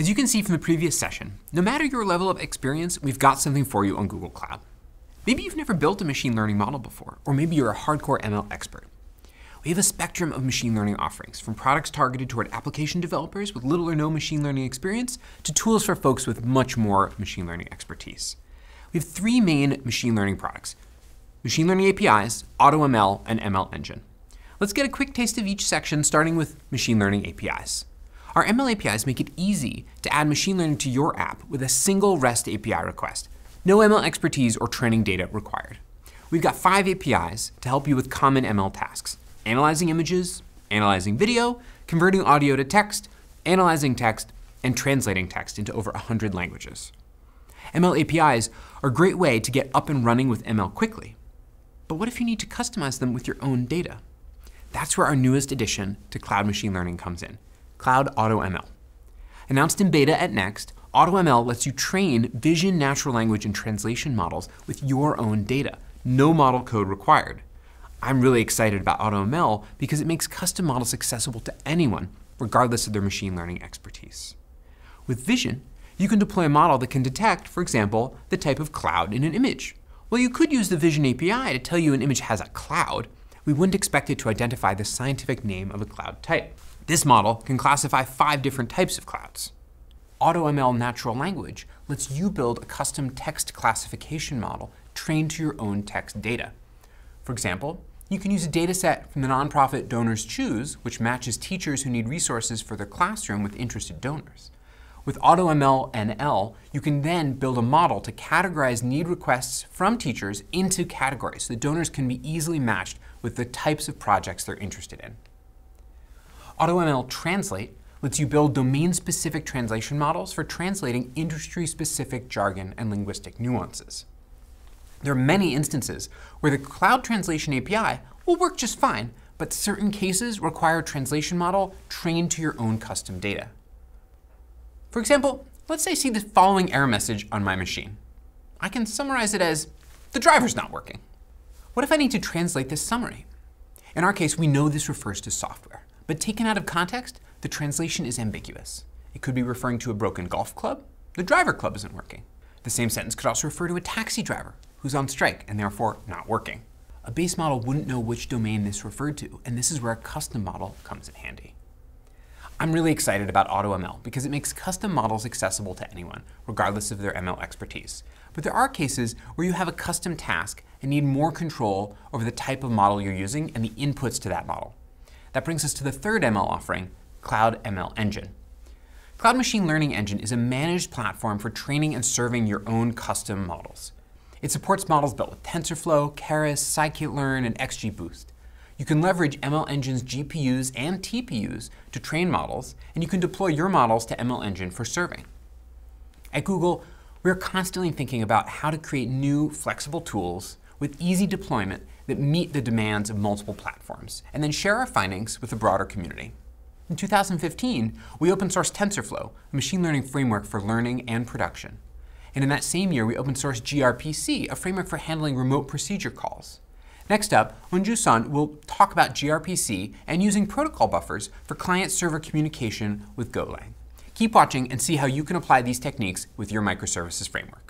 As you can see from the previous session, no matter your level of experience, we've got something for you on Google Cloud. Maybe you've never built a machine learning model before, or maybe you're a hardcore ML expert. We have a spectrum of machine learning offerings, from products targeted toward application developers with little or no machine learning experience to tools for folks with much more machine learning expertise. We have three main machine learning products: machine learning APIs, AutoML, and ML Engine. Let's get a quick taste of each section, starting with machine learning APIs. Our ML APIs make it easy to add machine learning to your app with a single REST API request. No ML expertise or training data required. We've got 5 APIs to help you with common ML tasks: analyzing images, analyzing video, converting audio to text, analyzing text, and translating text into over 100 languages. ML APIs are a great way to get up and running with ML quickly. But what if you need to customize them with your own data? That's where our newest addition to Cloud Machine Learning comes in: Cloud AutoML. Announced in beta at Next, AutoML lets you train vision, natural language, and translation models with your own data. No model code required. I'm really excited about AutoML because it makes custom models accessible to anyone, regardless of their machine learning expertise. With vision, you can deploy a model that can detect, for example, the type of cloud in an image. While you could use the vision API to tell you an image has a cloud, we wouldn't expect it to identify the scientific name of a cloud type. This model can classify 5 different types of clouds. AutoML Natural Language lets you build a custom text classification model trained to your own text data. For example, you can use a data set from the nonprofit DonorsChoose, which matches teachers who need resources for their classroom with interested donors. With AutoML NL, you can then build a model to categorize need requests from teachers into categories so that donors can be easily matched with the types of projects they're interested in. AutoML Translate lets you build domain-specific translation models for translating industry-specific jargon and linguistic nuances. There are many instances where the Cloud Translation API will work just fine, but certain cases require a translation model trained to your own custom data. For example, let's say I see the following error message on my machine. I can summarize it as, "The driver's not working." What if I need to translate this summary? In our case, we know this refers to software. But taken out of context, the translation is ambiguous. It could be referring to a broken golf club. The driver club isn't working. The same sentence could also refer to a taxi driver who's on strike and therefore not working. A base model wouldn't know which domain this referred to, and this is where a custom model comes in handy. I'm really excited about AutoML because it makes custom models accessible to anyone, regardless of their ML expertise. But there are cases where you have a custom task and need more control over the type of model you're using and the inputs to that model. That brings us to the third ML offering, Cloud ML Engine. Cloud Machine Learning Engine is a managed platform for training and serving your own custom models. It supports models built with TensorFlow, Keras, Scikit-learn, and XGBoost. You can leverage ML Engine's GPUs and TPUs to train models, and you can deploy your models to ML Engine for serving. At Google, we're constantly thinking about how to create new, flexible tools with easy deployment that meet the demands of multiple platforms, and then share our findings with the broader community. In 2015, we open sourced TensorFlow, a machine learning framework for learning and production. And in that same year, we open sourced gRPC, a framework for handling remote procedure calls. Next up, Wonjun Son will talk about gRPC and using protocol buffers for client-server communication with Golang. Keep watching and see how you can apply these techniques with your microservices framework.